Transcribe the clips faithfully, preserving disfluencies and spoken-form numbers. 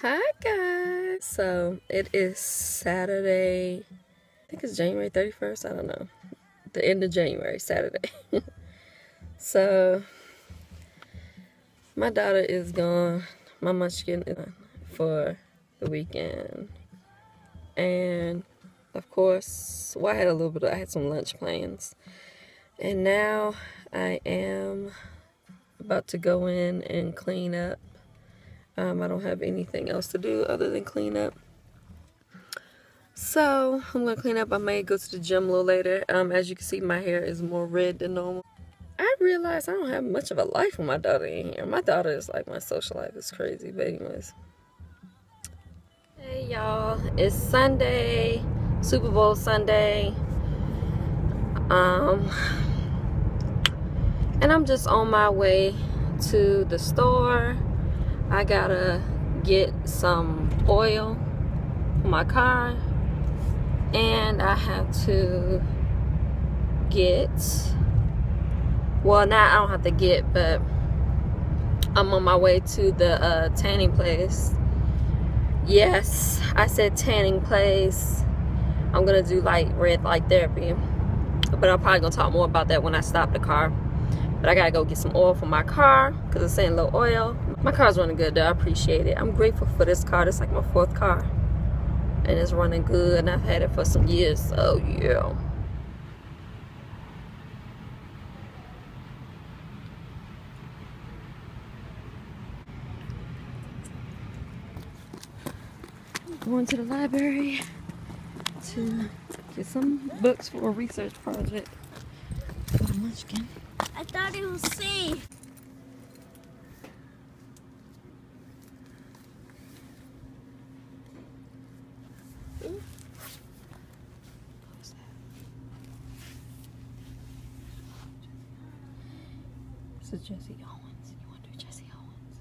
Hi guys, so it is Saturday, I think it's January thirty-first, I don't know, the end of January, Saturday. So my daughter is gone, my munchkin is gone for the weekend, and of course, well, I had a little bit of, I had some lunch plans, and now I am about to go in and clean up. Um, I don't have anything else to do other than clean up. So, I'm going to clean up. I may go to the gym a little later. Um, as you can see, my hair is more red than normal. I realize I don't have much of a life with my daughter in here. My daughter is like, my social life is crazy. But anyways. Hey, y'all. It's Sunday. Super Bowl Sunday. Um, and I'm just on my way to the store. I gotta get some oil for my car, and I have to get, well now I don't have to get, but I'm on my way to the uh, tanning place. Yes, I said tanning place. I'm gonna do like red light therapy, but I'm probably gonna talk more about that when I stop the car. But I gotta go get some oil for my car because it's saying low oil. My car's running good though, I appreciate it. I'm grateful for this car, it's like my fourth car. And it's running good and I've had it for some years, so yeah. I'm going to the library to get some books for a research project. Munchkin. I thought it was safe. This is Jesse Owens. You want to do Jesse Owens?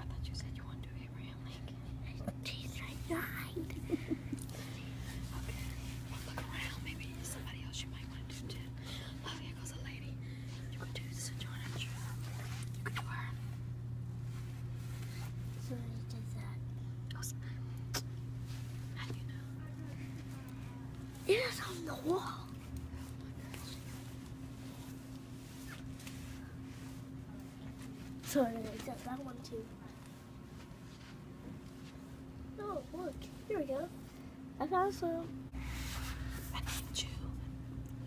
I thought you said you want to do Abraham Lincoln. Jeez, I died. Okay. Well, look around. Maybe somebody else you might want to do too. Oh, here goes a lady. You could do Sojourner Truth. You could do her. So you did that. Oh, sorry. How do you know? It is on the wall. Sorry, I got that one too. No, look, here we go. I found some. I named you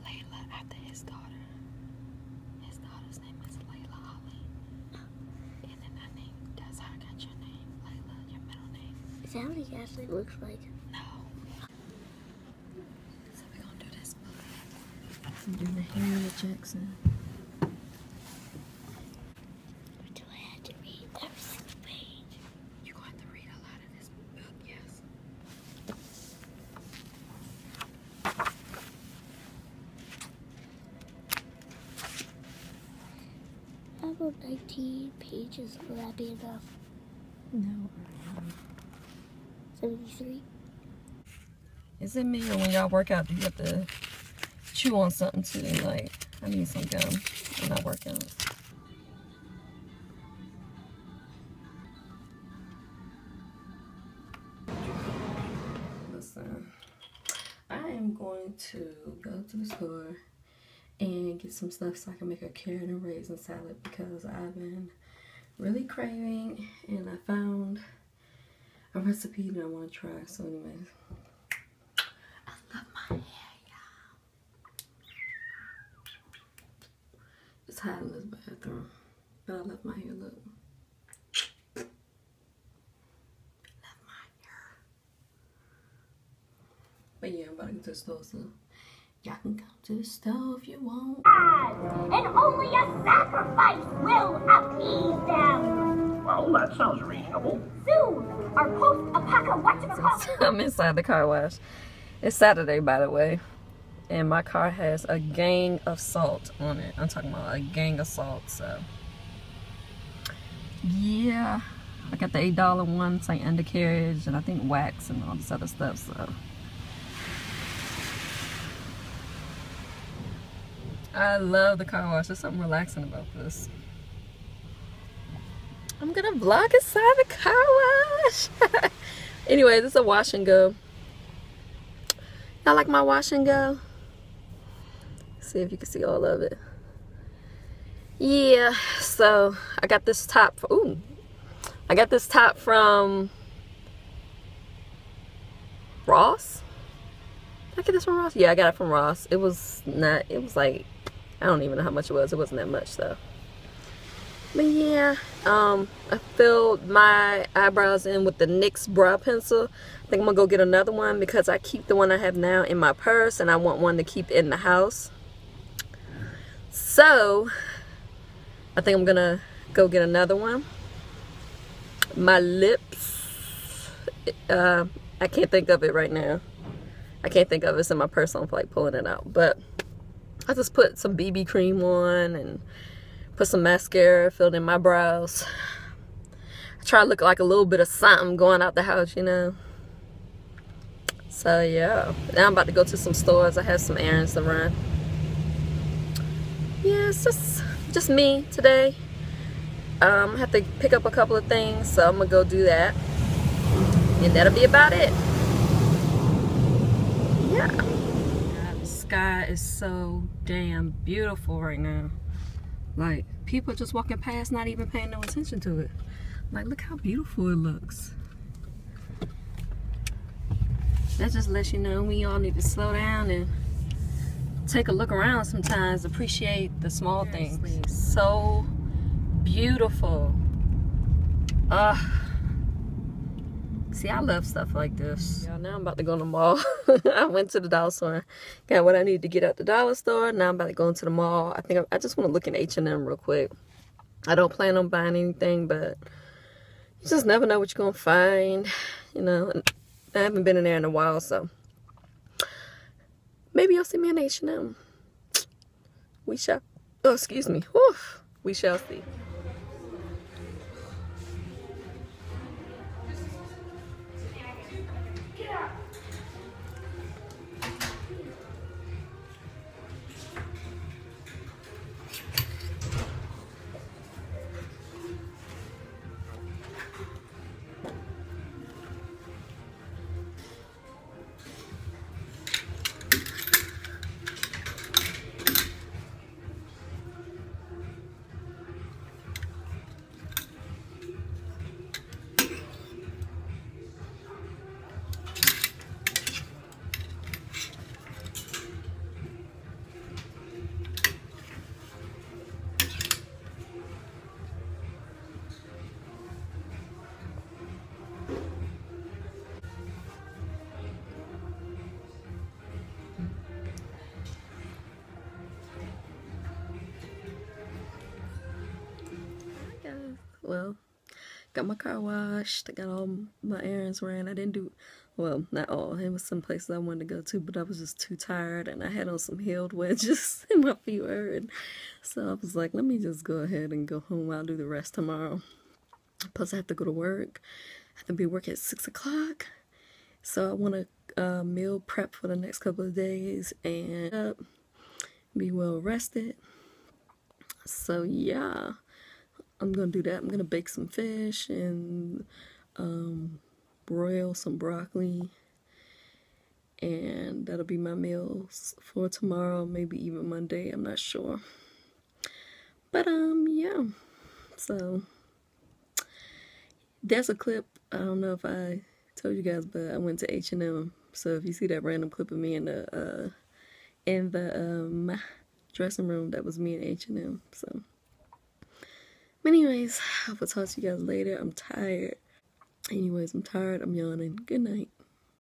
Layla after his daughter. His daughter's name is Layla Holly. And then I named, that's how I got your name, Layla, your middle name. Is that what he actually looks like? No. So we're gonna do this book. I'm doing the Henry with Jackson. nineteen pages, will that be enough? No. seventy-three? Is it me or when y'all work out, do you have to chew on something too? Like, I need some gum when I work out. Listen, I am going to go to the store and get some stuff so I can make a carrot and raisin salad because I've been really craving, and I found a recipe that I want to try. So anyways, I love my hair, y'all. It's hot in this bathroom, but I love my hair, look. Love my hair. But yeah, I'm about to get to the store soon. Y'all can come to the store if you want. And only a sacrifice will appease them. Well, that sounds reasonable. Soon, our post-apocalyptic. I'm inside the car wash. It's Saturday, by the way. And my car has a gang of salt on it. I'm talking about a gang of salt, so. Yeah. I got the eight dollar one, like undercarriage, and I think wax and all this other stuff, so. I love the car wash. There's something relaxing about this. I'm gonna vlog inside the car wash. Anyways, it's a wash and go. Y'all like my wash and go? See if you can see all of it. Yeah, so I got this top. Ooh, I got this top from Ross. Did I get this from Ross? Yeah, I got it from Ross. It was not, it was like, I don't even know how much it was. It wasn't that much though. But yeah, um, I filled my eyebrows in with the NYX brow pencil. I think I'm gonna go get another one because I keep the one I have now in my purse and I want one to keep in the house. So, I think I'm gonna go get another one. My lips, uh, I can't think of it right now. I can't think of it. It's in my purse, so I'm like pulling it out. But I just put some B B cream on and put some mascara, filled in my brows. I try to look like a little bit of something going out the house, you know. So yeah, now I'm about to go to some stores. I have some errands to run. Yeah, it's just just me today. Um, I have to pick up a couple of things, so I'm gonna go do that, and that'll be about it. Yeah. God, the sky is so damn beautiful right now. Like, people just walking past, not even paying no attention to it. Like, look how beautiful it looks. That just lets you know we all need to slow down and take a look around sometimes, appreciate the small Seriously. things. So beautiful. Ugh. See, I love stuff like this. Y'all, now I'm about to go to the mall. I went to the dollar store, got what I needed to get at the dollar store. Now I'm about to go into the mall. I think I, I just want to look in H and M real quick. I don't plan on buying anything, but you just never know what you're going to find. You know, and I haven't been in there in a while, so maybe you'll see me in H and M. We shall, oh, excuse me. Whew. We shall see. Well, got my car washed. I got all my errands ran. I didn't do, well, not all. It was some places I wanted to go to, but I was just too tired, and I had on some heeled wedges and my feet were hurting. So I was like, let me just go ahead and go home. I'll do the rest tomorrow. Plus, I have to go to work. I have to be at work at six o'clock. So I want to uh, meal prep for the next couple of days and uh, be well rested. So, yeah. I'm gonna do that. I'm gonna bake some fish and um, broil some broccoli, and that'll be my meals for tomorrow, maybe even Monday, I'm not sure. But um yeah, so there's a clip. I don't know if I told you guys, but I went to H and M, so if you see that random clip of me in the uh, in the um, dressing room, that was me in H and M. So anyways, I will talk to you guys later. I'm tired. Anyways, I'm tired. I'm yawning. Good night.